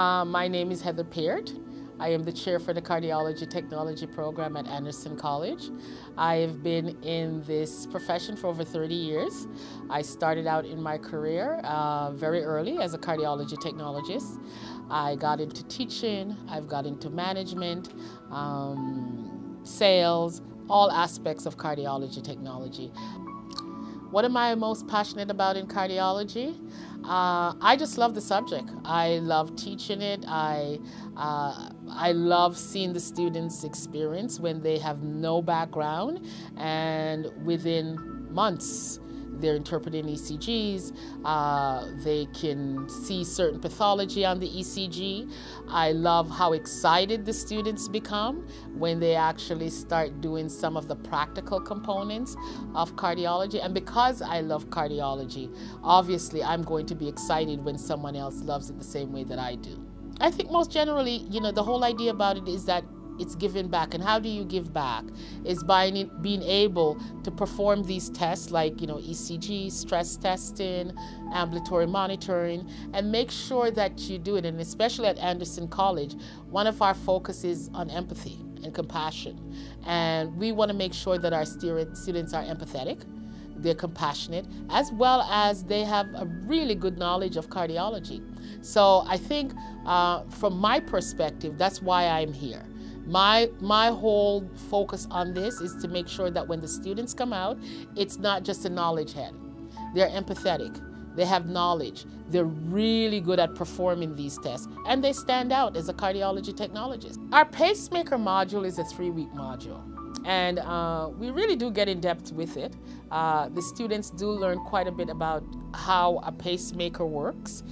My name is Heather Peart. I am the chair for the Cardiology Technology Program at Anderson College. I've been in this profession for over 30 years. I started out in my career very early as a cardiology technologist. I got into teaching, I've got into management, sales, all aspects of cardiology technology. What am I most passionate about in cardiology? I just love the subject. I love teaching it. I love seeing the students' experience when they have no background and within months they're interpreting ECGs, they can see certain pathology on the ECG. I love how excited the students become when they actually start doing some of the practical components of cardiology. And because I love cardiology, obviously I'm going to be excited when someone else loves it the same way that I do. I think most generally, you know, the whole idea about it is that it's giving back. And how do you give back? It's by being able to perform these tests like, you know, ECG, stress testing, ambulatory monitoring, and make sure that you do it. And especially at Anderson College, one of our focuses on empathy and compassion. And we want to make sure that our students are empathetic, they're compassionate, as well as they have a really good knowledge of cardiology. So I think from my perspective, that's why I'm here. My whole focus on this is to make sure that when the students come out, it's not just a knowledge head. They're empathetic, they have knowledge, they're really good at performing these tests, and they stand out as a cardiology technologist. Our pacemaker module is a 3-week module, and we really do get in depth with it. The students do learn quite a bit about how a pacemaker works.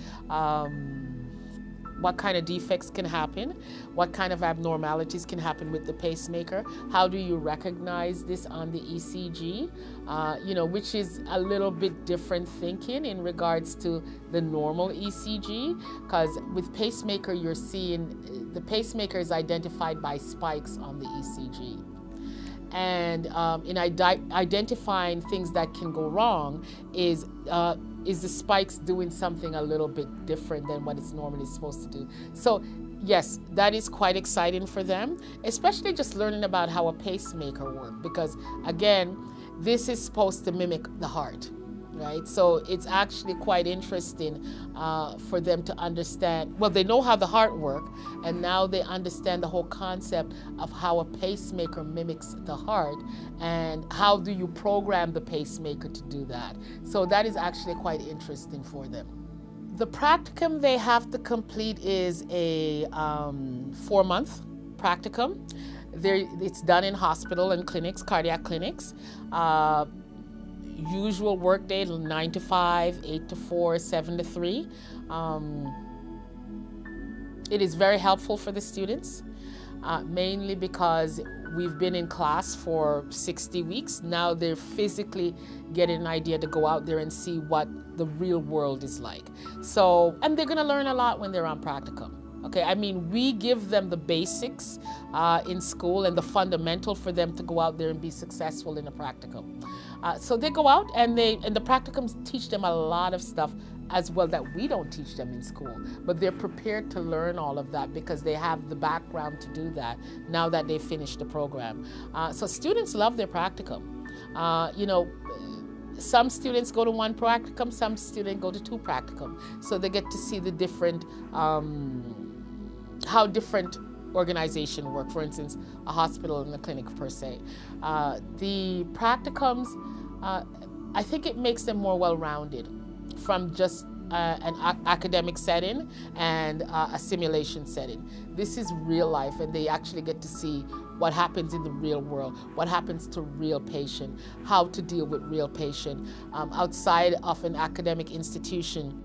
What kind of defects can happen, what kind of abnormalities can happen with the pacemaker, how do you recognize this on the ECG, you know, which is a little bit different thinking in regards to the normal ECG, because with pacemaker you're seeing, the pacemaker is identified by spikes on the ECG. And in identifying things that can go wrong is the spikes doing something a little bit different than what it's normally supposed to do. So yes, that is quite exciting for them, especially just learning about how a pacemaker works, because again, this is supposed to mimic the heart, right? So it's actually quite interesting for them to understand. Well, they know how the heart works, and now they understand the whole concept of how a pacemaker mimics the heart, and how do you program the pacemaker to do that. So that is actually quite interesting for them. The practicum they have to complete is a 4-month practicum. It's done in hospital and clinics, cardiac clinics. Usual work day, 9 to 5, 8 to 4, 7 to 3. It is very helpful for the students, mainly because we've been in class for 60 weeks. Now they're physically getting an idea to go out there and see what the real world is like. So, and they're going to learn a lot when they're on practicum. Okay, I mean, we give them the basics in school and the fundamental for them to go out there and be successful in a practicum. So they go out and the practicums teach them a lot of stuff as well that we don't teach them in school. But they're prepared to learn all of that because they have the background to do that now that they finish the program. So students love their practicum. You know, some students go to one practicum, some students go to 2 practicum. So they get to see the different how different organizations work, for instance, a hospital and a clinic per se. The practicums, I think it makes them more well-rounded from just an academic setting and a simulation setting. This is real life, and they actually get to see what happens in the real world, what happens to real patient, how to deal with real patient outside of an academic institution.